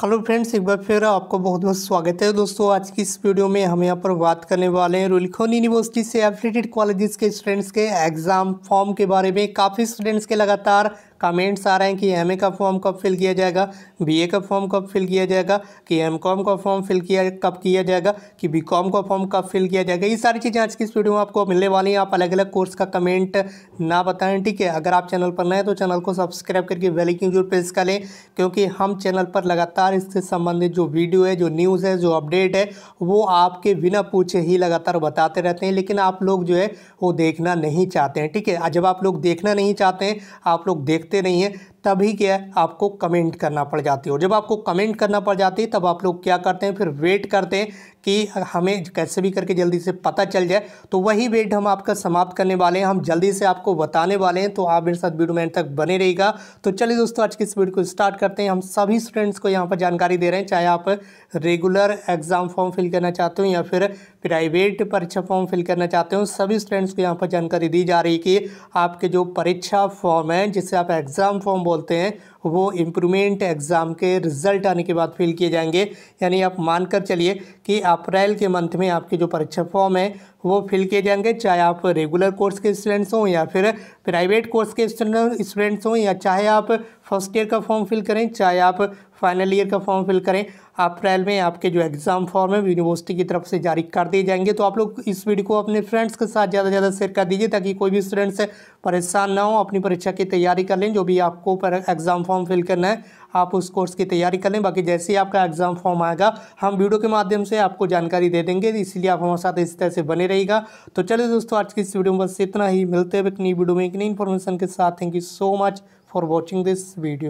Hello friends, एक बार फिर आपको बहुत बहुत स्वागत है। दोस्तों, आज की इस वीडियो में हम यहाँ पर बात करने वाले हैं रुहेलखंड यूनिवर्सिटी से एफिलिएटेड कॉलेजेस के स्टूडेंट्स के एग्ज़ाम फॉर्म के बारे में। काफ़ी स्टूडेंट्स के लगातार कमेंट्स आ रहे हैं कि एमए का फॉर्म कब फिल किया जाएगा, बीए का फॉर्म कब फिल किया जाएगा, कि एमकॉम का फॉर्म कब किया जाएगा, कि बीकॉम का फॉर्म कब फिल किया जाएगा। ये सारी चीज़ें आज की इस वीडियो में आपको मिलने वाली हैं। आप अलग अलग कोर्स का कमेंट ना बताएं, ठीक है। अगर आप चैनल पर नए हैं तो चैनल को सब्सक्राइब करके बेल आइकन जरूर प्रेस कर लें, क्योंकि हम चैनल पर लगातार इससे संबंधित जो वीडियो है, जो न्यूज़ है, जो अपडेट है, वो आपके बिना पूछे ही लगातार बताते रहते हैं। लेकिन आप लोग जो है वो देखना नहीं चाहते हैं, ठीक है। जब आप लोग देखना नहीं चाहते हैं, आप लोग देखते नहीं है, तभी क्या आपको कमेंट करना पड़ जाती है। और जब आपको कमेंट करना पड़ जाती है, तब आप लोग क्या करते हैं, फिर वेट करते हैं कि हमें कैसे भी करके जल्दी से पता चल जाए। तो वही वेट हम आपका समाप्त करने वाले हैं, हम जल्दी से आपको बताने वाले हैं। तो आप मेरे साथ वीडियो में एंड तक बने रहेगा। तो चलिए दोस्तों, आज की इस वीडियो को स्टार्ट करते हैं। हम सभी स्टूडेंट्स को यहाँ पर जानकारी दे रहे हैं, चाहे आप रेगुलर एग्ज़ाम फॉर्म फिल करना चाहते हो या फिर प्राइवेट परीक्षा फॉर्म फिल करना चाहते हो, सभी स्टूडेंट्स को यहाँ पर जानकारी दी जा रही है कि आपके जो परीक्षा फॉर्म है, जिससे आप एग्ज़ाम फॉर्म बोलते हैं, वो इम्प्रूवमेंट एग्ज़ाम के रिज़ल्ट आने के बाद फिल किए जाएंगे। यानी आप मानकर चलिए कि अप्रैल के मंथ में आपके जो परीक्षा फॉर्म है वो फिल किए जाएंगे, चाहे आप रेगुलर कोर्स के स्टूडेंट्स हों या फिर प्राइवेट कोर्स के स्टूडेंट्स हों, या चाहे आप फर्स्ट ईयर का फॉर्म फिल करें, चाहे आप फाइनल ईयर का फॉर्म फिल करें। अप्रैल में आपके जो एग्ज़ाम फॉर्म है यूनिवर्सिटी की तरफ से जारी कर दिए जाएंगे। तो आप लोग इस वीडियो को अपने फ्रेंड्स के साथ ज़्यादा से ज़्यादा शेयर कर दीजिए, ताकि कोई भी स्टूडेंट्स परेशान ना हो, अपनी परीक्षा की तैयारी कर लें। जो भी आपको एग्ज़ाम फॉर्म फिल करना है, आप उस कोर्स की तैयारी कर लें। बाकी जैसे ही आपका एग्ज़ाम फॉर्म आएगा, हम वीडियो के माध्यम से आपको जानकारी दे देंगे, इसलिए आप हमारे साथ इस तरह से बने रहेगा। तो चलिए दोस्तों, आज की इस वीडियो में बस इतना ही। मिलते हैं एक नई वीडियो में एक नई इन्फॉर्मेशन के साथ। Thank you so much for watching this video.